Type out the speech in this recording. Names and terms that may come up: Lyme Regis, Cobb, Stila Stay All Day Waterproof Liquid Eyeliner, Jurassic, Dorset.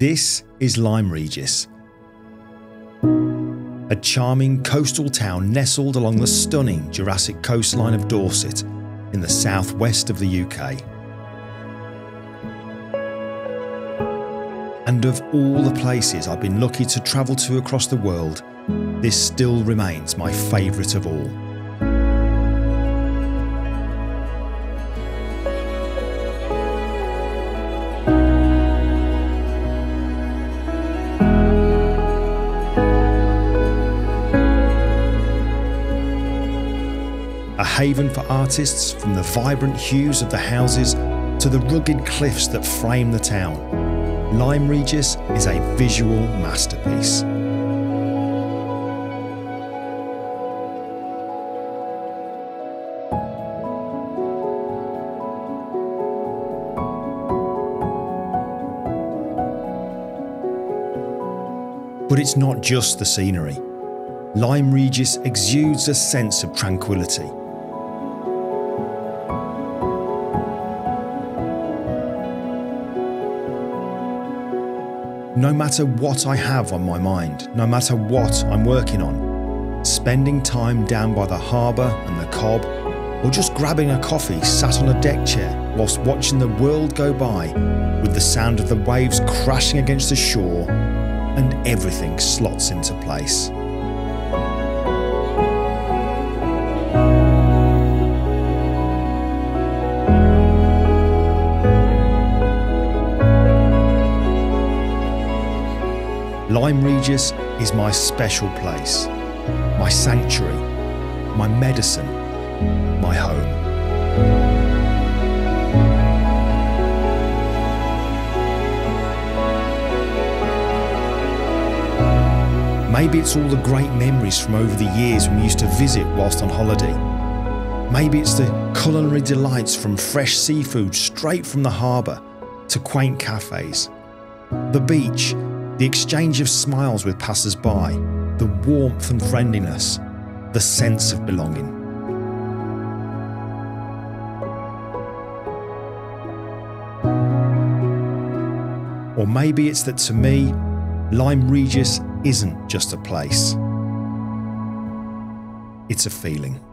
This is Lyme Regis, a charming coastal town nestled along the stunning Jurassic coastline of Dorset in the southwest of the UK. And of all the places I've been lucky to travel to across the world, this still remains my favourite of all. A haven for artists, from the vibrant hues of the houses to the rugged cliffs that frame the town, Lyme Regis is a visual masterpiece. But it's not just the scenery. Lyme Regis exudes a sense of tranquility. No matter what I have on my mind, no matter what I'm working on, spending time down by the harbour and the Cob, or just grabbing a coffee sat on a deck chair whilst watching the world go by with the sound of the waves crashing against the shore, and everything slots into place. Lyme Regis is my special place, my sanctuary, my medicine, my home. Maybe it's all the great memories from over the years when we used to visit whilst on holiday. Maybe it's the culinary delights from fresh seafood straight from the harbour to quaint cafes. The beach, the exchange of smiles with passers-by, the warmth and friendliness, the sense of belonging. Or maybe it's that, to me, Lyme Regis isn't just a place, it's a feeling.